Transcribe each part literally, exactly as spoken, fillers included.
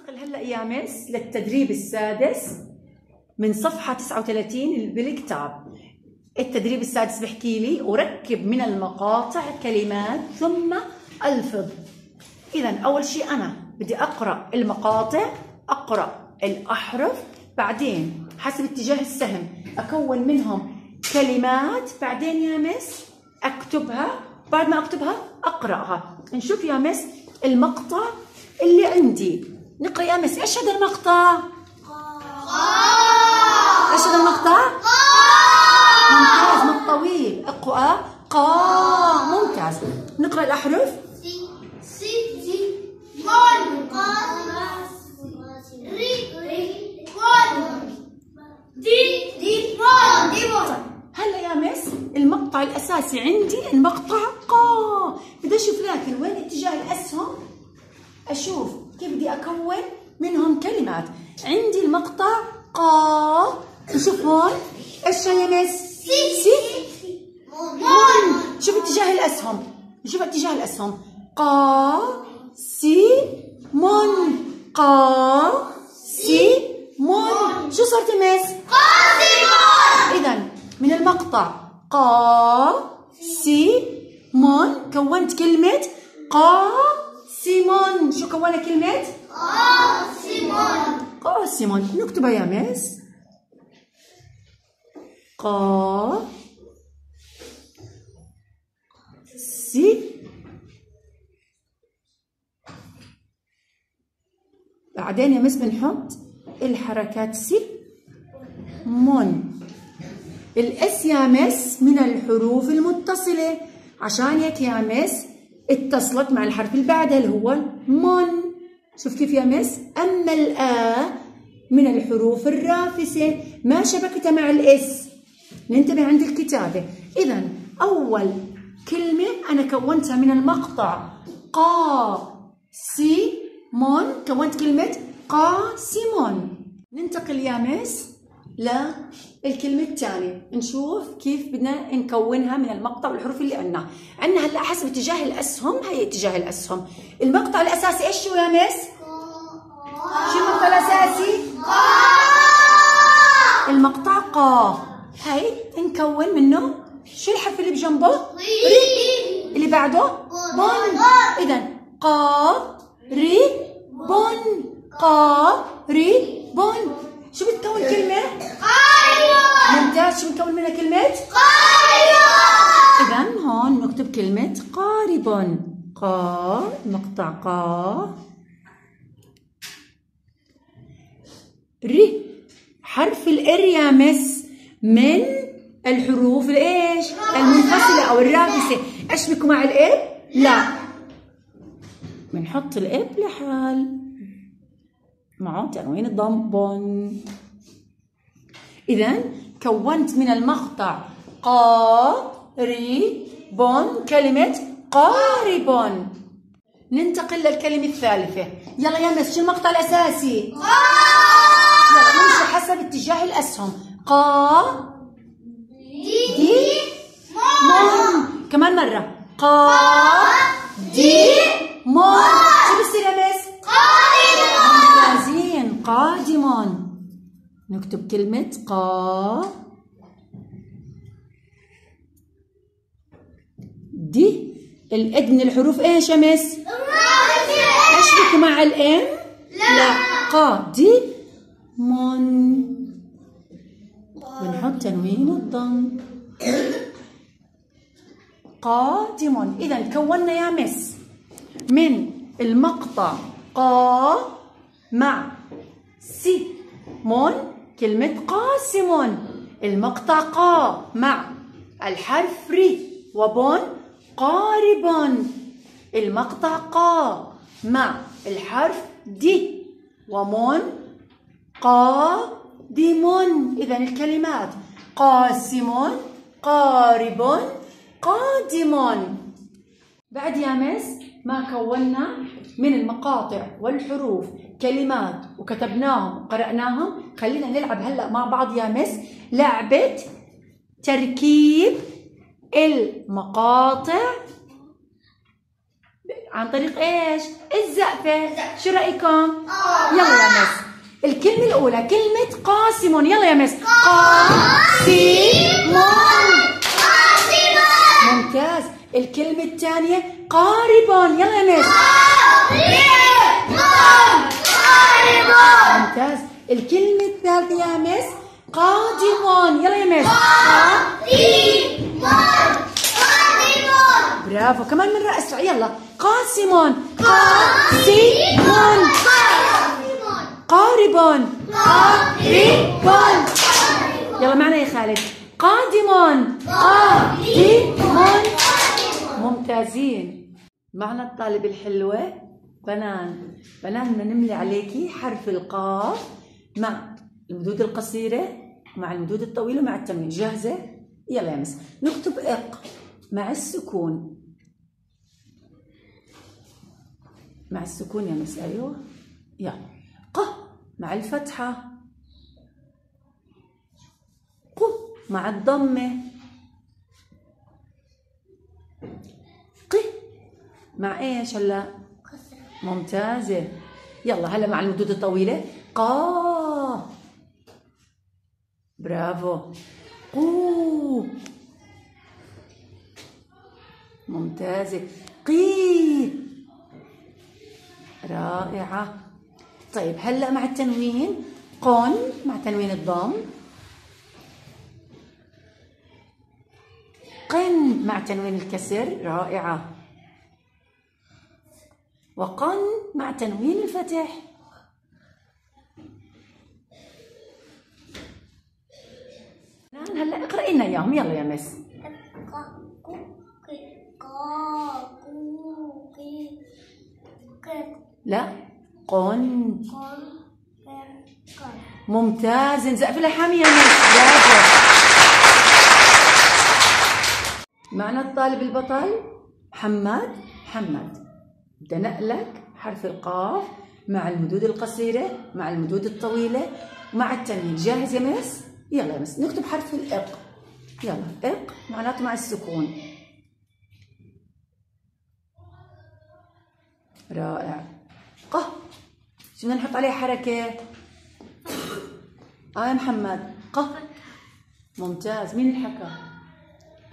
ننتقل هلا يا مس للتدريب السادس من صفحة تسعة وثلاثين بالكتاب. التدريب السادس بحكي لي أركب من المقاطع كلمات ثم ألفظ. إذا أول شيء أنا بدي أقرأ المقاطع، أقرأ الأحرف، بعدين حسب اتجاه السهم أكون منهم كلمات، بعدين يا مس أكتبها، بعد ما أكتبها أقرأها. نشوف يا مس المقطع اللي عندي، نقرأ يا مس. إيش هذا المقطع؟ قاف. إيش هذا المقطع؟ قاف. ممتاز، مقطع طويل، اقرأ قاف. ممتاز، نقرأ الأحرف. سي سي سي مول قاف ري ري قاف دي دي مول دي مول. هلا يا مس المقطع الأساسي عندي المقطع قاف، بدي أشوف لكن وين اتجاه الأسهم، أشوف كيف بدي أكون منهم كلمات. عندي المقطع قاف، شوف هون إيش يا مس؟ سي سي مون. شوف اتجاه الأسهم، شوف اتجاه الأسهم قاف سي مون، قاف سي مون. شو صارت يا مس؟ قاف سي مون. إذا من المقطع قاف سي مون كونت كلمة قاف سيمون. شو كونا كلمة؟ قاسمون. قاسمون نكتبها يا مس. قا سي بعدين يا مس بنحط الحركات سي مون. الاس يا مس من الحروف المتصلة، عشان هيك يا مس اتصلت مع الحرف اللي بعده اللي هو مون. شوف كيف يا مس. اما الآ من الحروف الرافسه ما شبكتها مع الاس، ننتبه عند الكتابه. اذا اول كلمه انا كونتها من المقطع قا سي مون، كونت كلمه قا سي مون. ننتقل يا مس للكلمة الثانية، نشوف كيف بدنا نكونها من المقطع والحروف اللي قلنا. عندنا هلا حسب اتجاه الأسهم، هي اتجاه الأسهم. المقطع الأساسي ايش هو يا مس؟ شو المقطع الأساسي؟ المقطع قا، هي نكون منه شو الحرف اللي بجنبه؟ ري، اللي بعده؟ بون. إذا قا ري بون، قا ري بون. شو بتكون كلمة؟ قايون. ممتاز، شو بنكون منها كلمة؟ قايون. إذا هون نكتب كلمة قارب. قا مقطع قا ري، حرف الإر يا مس من الحروف الإيش؟ المنفصلة أو الرافسة، أشبكه مع الإب؟ لا، بنحط الإب لحال معه تنوين الضم بون. إذا كونت من المقطع قارب كلمة قارب. ننتقل للكلمة الثالثة، يلا يا مس شو المقطع الأساسي؟ يلا نمشي حسب اتجاه الأسهم قا دي مون. كمان مرة قا دي مون. شو بصير يا مس؟ قادم. نكتب كلمة قا دي. الاد من الحروف ايش يا مس؟ اشبك مع الام؟ لا، قا دي مون ونحط تنوين الضم قادم. اذا كونا يا مس من المقطع قا مع سي مون كلمة قاسمون. المقطع قا مع الحرف ري وبون قارب. المقطع قا مع الحرف دي ومون قادمون. إذا الكلمات قاسمون قارب قادمون. بعد يا مس ما كونا من المقاطع والحروف كلمات وكتبناهم وقرأناهم، خلينا نلعب هلأ مع بعض يا مس لعبة تركيب المقاطع عن طريق ايش؟ الزقفة. شو رأيكم؟ يلا يا مس. الكلمة الأولى كلمة قاسم. يلا يا مس. قاسم. قاسم. ممتاز. الكلمة الثانية قارب. يلا يا مس. قارب. قارب. ممتاز. الكلمة الثالثة يا مس قادم. يلا يا مس. قادم. برافو. كمان من رأسه. يلا قاسم. قاسم. قارب. قارب. يلا معنا يا خالد. قادم. قادم. ممتازين. معنا الطالب الحلوة بنان. بنان بدنا نملي عليكي حرف القاف مع المدود القصيرة مع المدود الطويل ومع التمرين. جاهزة؟ يلا يا مس. نكتب اق مع السكون. مع السكون يا مس. ايوه يلا. ق مع الفتحة. ق مع الضمة. ق مع ايش هلا؟ ممتازة. يلا هلا مع المدود الطويلة. قا. برافو. قو. ممتازة. قي. رائعة. طيب هلأ مع التنوين. قن مع تنوين الضم. قن مع تنوين الكسر. رائعة. وقن مع تنوين الفتح. هلأ اقرأي لنا اياهم. يلا يا مس. لا قن. ممتاز. زقفة لحامي يا مس. معنا الطالب البطل محمد. محمد بدنا نقلك حرف القاف مع المدود القصيرة مع المدود الطويلة مع التنوين. جاهز يا مس؟ يلا يا مس. نكتب حرف الإق. يلا إق معناته مع السكون. رائع. قه. شو بدنا نحط عليه حركة؟ آه يا محمد. قه. ممتاز. مين اللي حكى؟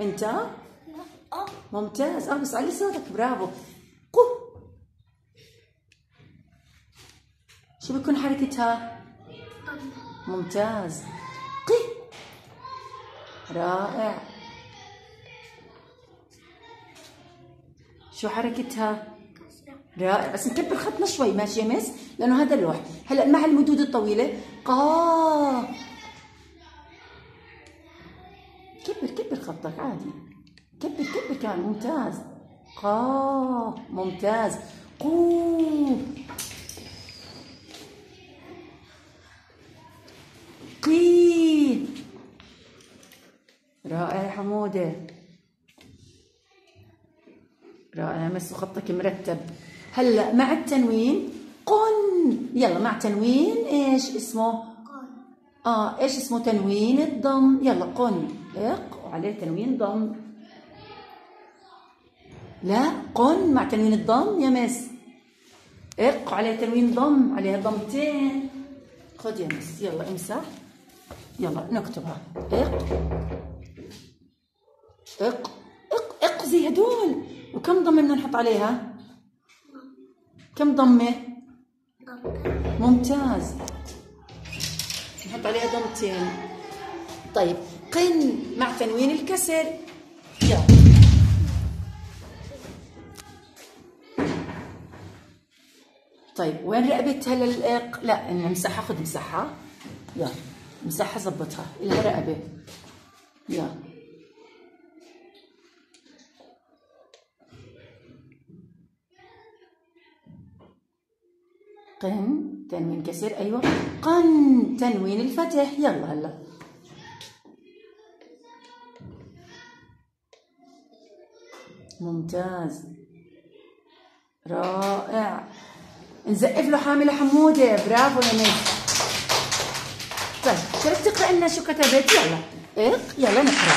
أنت؟ لا. ممتاز. آه بس علي صوتك. برافو. قه. شو بتكون حركتها؟ ممتاز. قي. رائع. شو حركتها؟ رائع. بس نكبر خطنا شوي. ماشي يا مس؟ لانه هذا اللوح. هلا مع المدود الطويله. قا. كبر كبر خطك عادي. كبر كبر كمان. ممتاز. قا. ممتاز. قو. قي. رائع يا حموده. رائع يا مس. وخطك مرتب. هلا مع التنوين قن. يلا مع تنوين ايش اسمه؟ قن. اه ايش اسمه؟ تنوين الضم. يلا قن. اق وعليه تنوين ضم. لا قن مع تنوين الضم يا مس. اق وعليه تنوين ضم. عليها ضمتين. خذ يا مس. يلا امسح. يلا نكتبها. اق. اق اق اقزي هدول. وكم ضمه بدنا نحط عليها؟ كم ضمة؟ ممتاز. نحط عليها ضمتين. طيب قن مع تنوين الكسر. يلا. طيب وين رقبة هلا الإق؟ لا نمسحها. خذ مسحها. يلا مسحها. ظبطها. إلها رقبة. يلا. قن تنوين كسر. ايوه. قن تنوين الفتح. يلا هلا. ممتاز. رائع. نزقف له حامل حموده. برافو يا مس. طيب شو بدك تقرأ لنا شو كتبت؟ يلا اق. يلا نقرأ.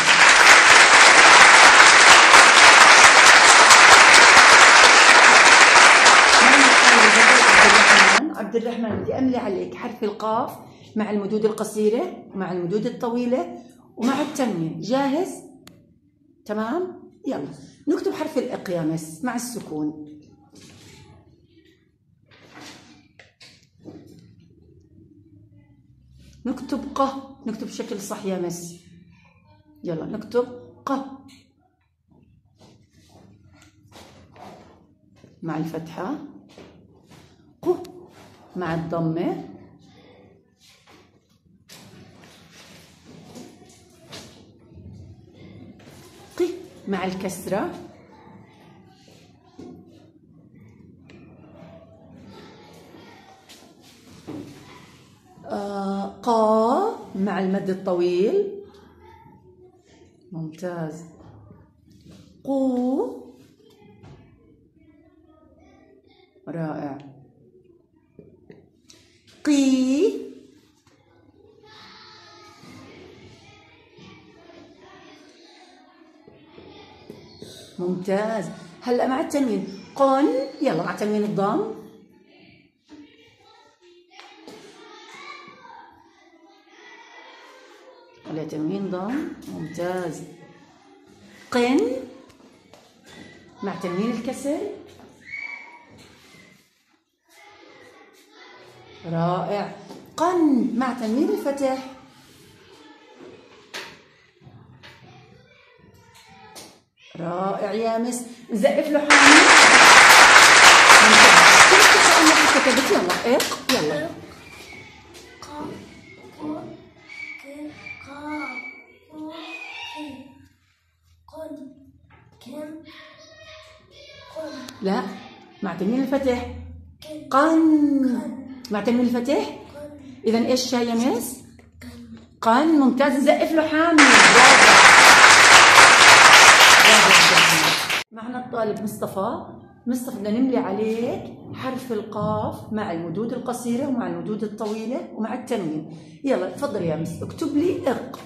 عبد الرحمن بدي أملي عليك حرف القاف مع المدود القصيرة ومع المدود الطويلة ومع التنوين. جاهز؟ تمام؟ يلا نكتب حرف الإقيامس مع السكون. نكتب ق، نكتب شكل صح يا مس. يلا نكتب ق مع الفتحة، ق مع الضمة، ق مع الكسرة، قا مع المد الطويل. ممتاز. قو. رائع. قي. ممتاز. هلا مع التنوين قن. يلا مع تنوين الضم على تنوين ضم. ممتاز. قن مع تنوين الكسر. رائع. قن مع تنوين الفتح. رائع يا مس. نزقف له حامي. كتبت يلا اق. يلا لا مع تنوين الفتح. قن مع تنوين الفتح. اذا ايش يا مس؟ قن. ممتاز. نزقف له حامي. معنا الطالب مصطفى. مصطفى بدنا نملي عليك حرف القاف مع المدود القصيره ومع المدود الطويله ومع التنوين. يلا تفضل يا مس، اكتب لي اق.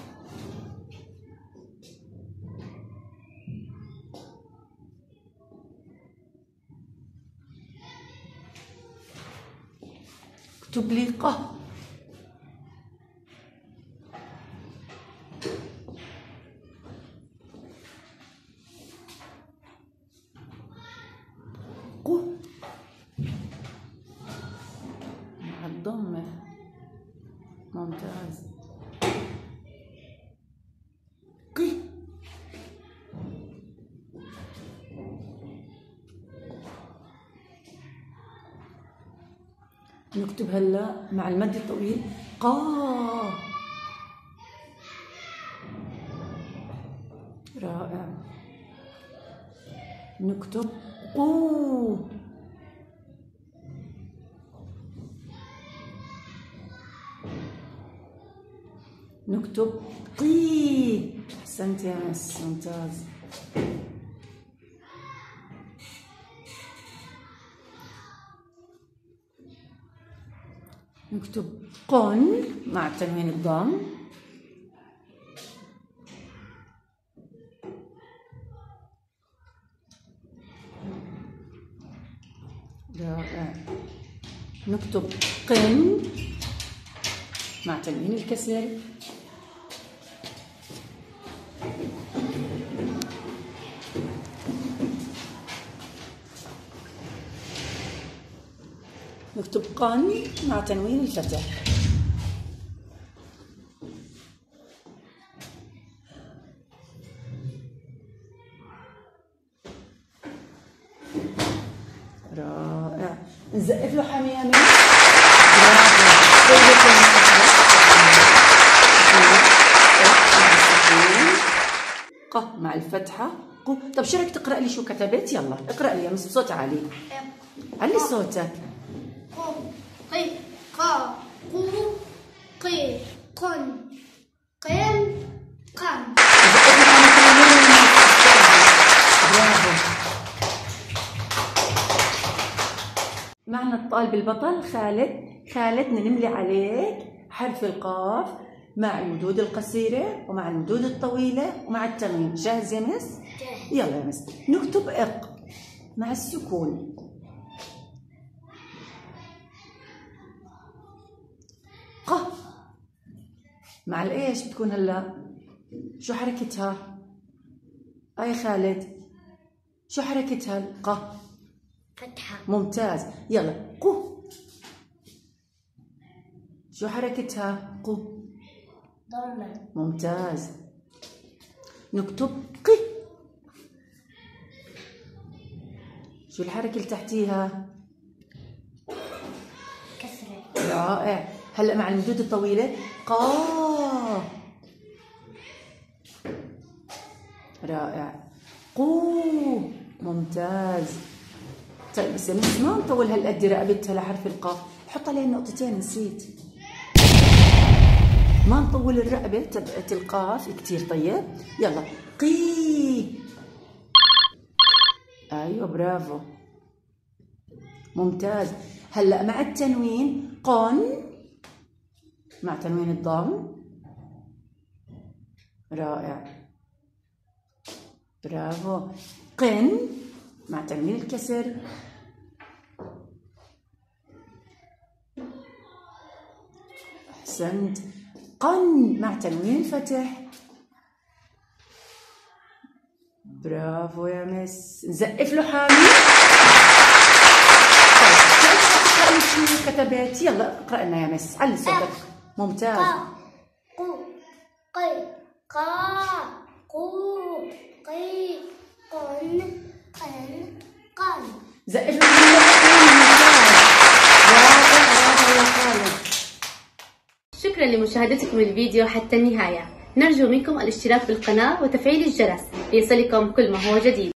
اكتب لي ق. قو مع الضمة. ممتاز. قي. نكتب هلا مع المد الطويل قا. رائع. نكتب قو. نكتب قي. احسنت يا مس. ممتاز. نكتب قن مع تنوين الضم. رائع. نكتب قن مع تنوين الكسر. نكتب قن مع تنوين الفتح. رائع. نزقف له حامي يا مس. ق مع الفتحة. قو. طب شو رايك تقرأ لي شو كتبت؟ يلا اقرأ لي يا مس بصوت عالي. علي صوتك. قي قا قو قي قن قن قن. معنا الطالب البطل خالد. خالد نملي عليك حرف القاف مع المدود القصيرة ومع المدود الطويلة ومع التنوين. جاهز يا مس؟ يلا يا مس نكتب اق مع السكون. مع الايش بتكون هلا؟ شو حركتها؟ اي خالد شو حركتها؟ القه فتحة. ممتاز. يلا قو. شو حركتها؟ قو ضمة. ممتاز. نكتب قي. شو الحركة اللي تحتيها؟ كسرة. رائع. هلا مع المدود الطويلة قا. رائع. قو. ممتاز. طيب بس مش ما نطول هالقد رقبتها لحرف القاف، حط عليها نقطتين نسيت. ما نطول الرقبة تبعت القاف كتير. طيب يلا قي. ايوه برافو ممتاز. هلا مع التنوين قن مع تنوين الضم. رائع برافو. قن مع تنوين الكسر. احسنت. قن مع تنوين الفتح. برافو يا مس. نزقف له حامي. طيب شو كتبت؟ يلا اقرا لنا يا مس، علي صوتك. ممتاز. قو قي قا قو قي قن قن قن. زقف له حامي. شكرا لمشاهدتكم الفيديو حتى النهاية، نرجو منكم الاشتراك بالقناة وتفعيل الجرس ليصلكم كل ما هو جديد.